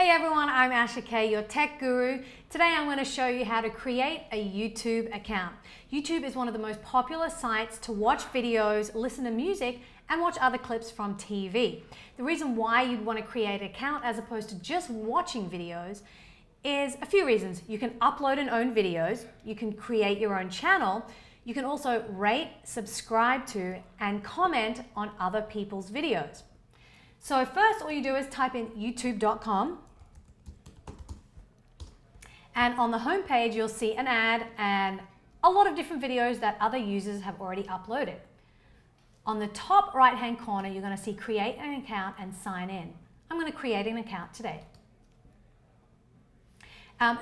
Hey everyone, I'm Asha Kay, your tech guru. Today I'm going to show you how to create a YouTube account. YouTube is one of the most popular sites to watch videos, listen to music, and watch other clips from TV. The reason why you'd want to create an account as opposed to just watching videos is a few reasons. You can upload and own videos, you can create your own channel, you can also rate, subscribe to, and comment on other people's videos. So first, all you do is type in youtube.com. And on the homepage, you'll see an ad and a lot of different videos that other users have already uploaded. On the top right-hand corner, you're going to see create an account and sign in. I'm going to create an account today.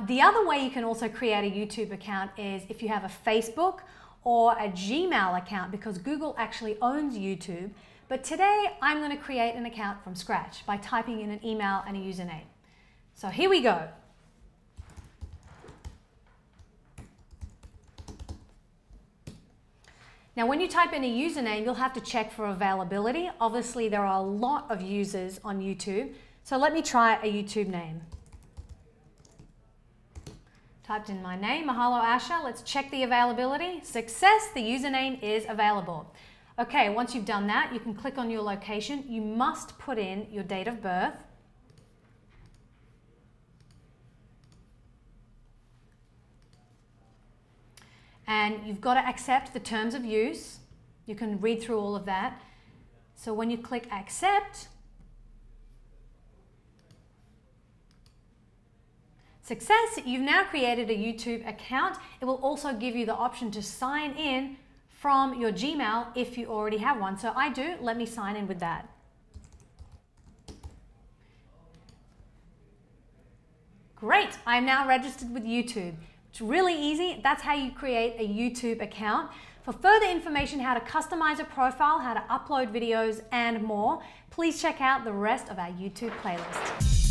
The other way you can also create a YouTube account is if you have a Facebook or a Gmail account, because Google actually owns YouTube. But today, I'm going to create an account from scratch by typing in an email and a username. So here we go. Now, when you type in a username, you'll have to check for availability. Obviously, there are a lot of users on YouTube. So let me try a YouTube name. Typed in my name, Mahalo Asha. Let's check the availability. Success, the username is available. Okay, once you've done that, you can click on your location. You must put in your date of birth. And you've got to accept the terms of use. You can read through all of that. So when you click accept, success, you've now created a YouTube account. It will also give you the option to sign in from your Gmail if you already have one. So I do, let me sign in with that. Great, I'm now registered with YouTube. It's really easy. That's how you create a YouTube account. For further information, how to customize a profile, how to upload videos, and more, please check out the rest of our YouTube playlist.